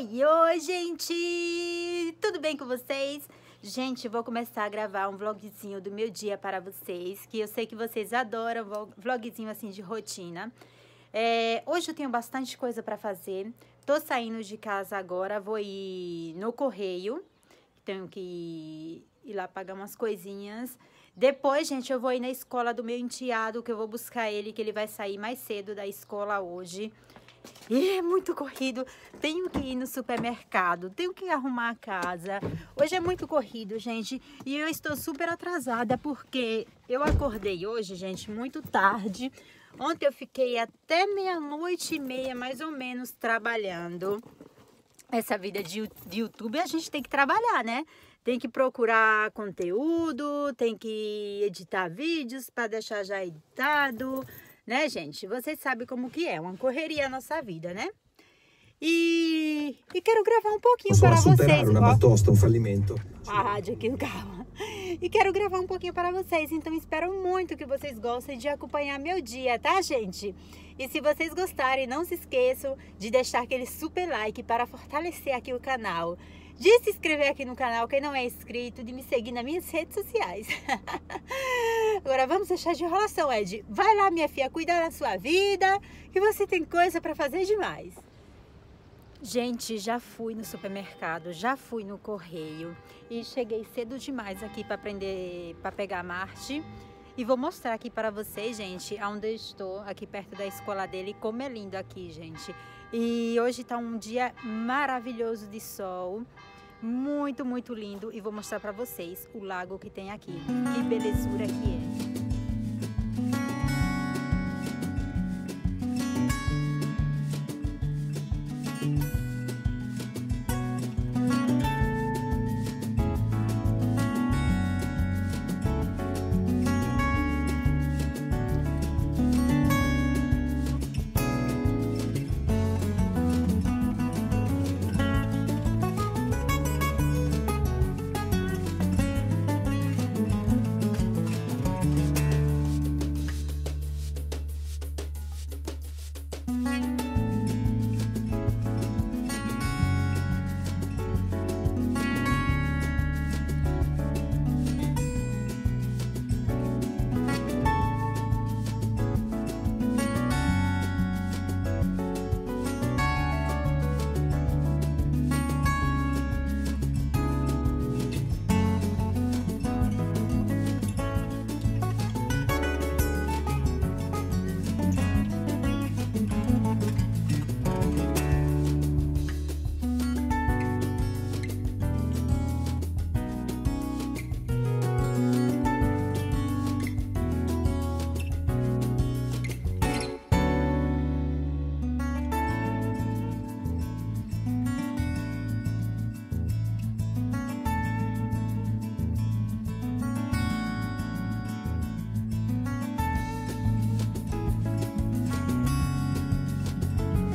Oi, oi, gente! Tudo bem com vocês? Gente, vou começar a gravar um vlogzinho do meu dia para vocês, que eu sei que vocês adoram vlogzinho assim de rotina. Hoje eu tenho bastante coisa para fazer. Tô saindo de casa agora, vou ir no correio. Tenho que ir lá pagar umas coisinhas. Depois, gente, eu vou ir na escola do meu enteado, que eu vou buscar ele, que ele vai sair mais cedo da escola hoje. E é muito corrido, tenho que ir no supermercado, tenho que arrumar a casa. Hoje é muito corrido, gente, e eu estou super atrasada porque eu acordei hoje, gente, muito tarde. Ontem eu fiquei até meia-noite e meia, mais ou menos, trabalhando. Essa vida de YouTube a gente tem que trabalhar, né? Tem que procurar conteúdo, tem que editar vídeos para deixar já editado, né, gente? Vocês sabem como que é, uma correria a nossa vida, né? E quero gravar um pouquinho para vocês. Uma tosta, um falimento. A rádio aqui no carro. E quero gravar um pouquinho para vocês, então espero muito que vocês gostem de acompanhar meu dia, tá, gente? E se vocês gostarem, não se esqueçam de deixar aquele super like para fortalecer aqui o canal. De se inscrever aqui no canal, quem não é inscrito, de me seguir nas minhas redes sociais. Agora vamos deixar de enrolação, Ed. Vai lá, minha filha, cuida da sua vida, que você tem coisa para fazer demais. Gente, já fui no supermercado, já fui no correio e cheguei cedo demais aqui para pegar Marte. E vou mostrar aqui para vocês, gente, aonde eu estou, aqui perto da escola dele, como é lindo aqui, gente. E hoje tá um dia maravilhoso de sol, muito, muito lindo. E vou mostrar para vocês o lago que tem aqui, que belezura que é.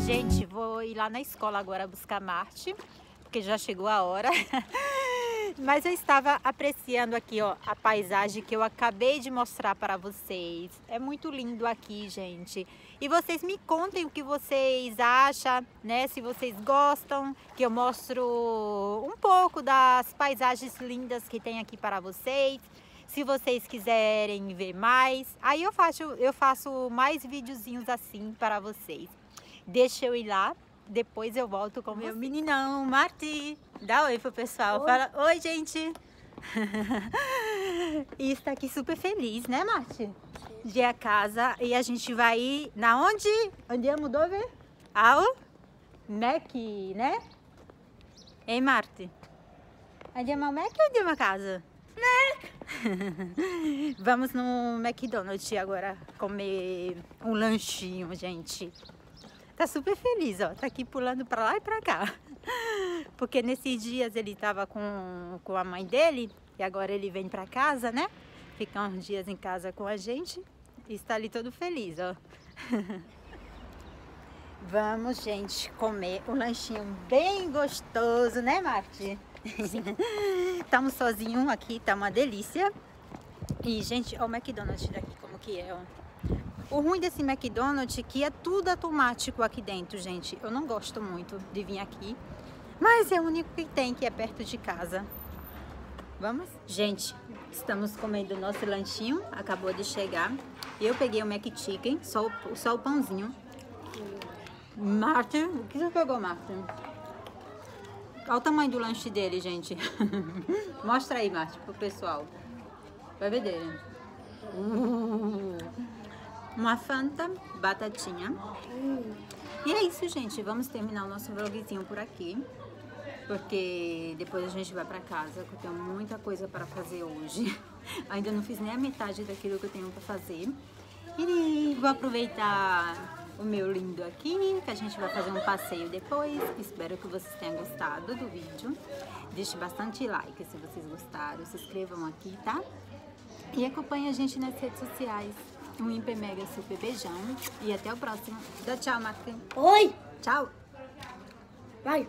Gente, vou ir lá na escola agora buscar Marte, porque já chegou a hora. Mas eu estava apreciando aqui, ó, a paisagem que eu acabei de mostrar para vocês. É muito lindo aqui, gente. E vocês me contem o que vocês acham, né? Se vocês gostam, que eu mostro um pouco das paisagens lindas que tem aqui para vocês. Se vocês quiserem ver mais, aí eu faço mais videozinhos assim para vocês. Deixa eu ir lá, depois eu volto com meu meninão, Marte. Dá oi pro pessoal. Oi. Fala, oi, gente. E está aqui super feliz, né, Marte? De a casa. E a gente vai ir na onde? Onde eu mudou, ver? Ao Mac, né? Ei, Marte. Onde é o Mac ou onde é uma casa? Mac. Vamos no McDonald's agora comer um lanchinho, gente. Tá super feliz, ó, tá aqui pulando pra lá e pra cá, porque nesses dias ele tava com a mãe dele e agora ele vem pra casa, né, fica uns dias em casa com a gente e está ali todo feliz, ó. Vamos, gente, comer um lanchinho bem gostoso, né, Marte? Estamos sozinhos aqui, tá uma delícia. E, gente, ó, o McDonald's daqui como que é, ó. O ruim desse McDonald's é que é tudo automático aqui dentro, gente. Eu não gosto muito de vir aqui. mas é o único que tem que é perto de casa. Vamos? Gente, estamos comendo nosso lanchinho, acabou de chegar. Eu peguei o Mac Chicken, só o pãozinho. Martin, o que você pegou, Martin? Olha o tamanho do lanche dele, gente. Mostra aí, Martin, pro pessoal. Vai ver dele. Uma Fanta, batatinha. E é isso, gente. Vamos terminar o nosso vlogzinho por aqui. Porque depois a gente vai pra casa, que eu tenho muita coisa para fazer hoje. Ainda não fiz nem a metade daquilo que eu tenho para fazer. E vou aproveitar o meu lindo aqui, que a gente vai fazer um passeio depois. Espero que vocês tenham gostado do vídeo. Deixe bastante like se vocês gostaram. Se inscrevam aqui, tá? E acompanhe a gente nas redes sociais. Um hiper mega super beijão. E até o próximo. Dá tchau, Martin. Oi! Tchau! Vai!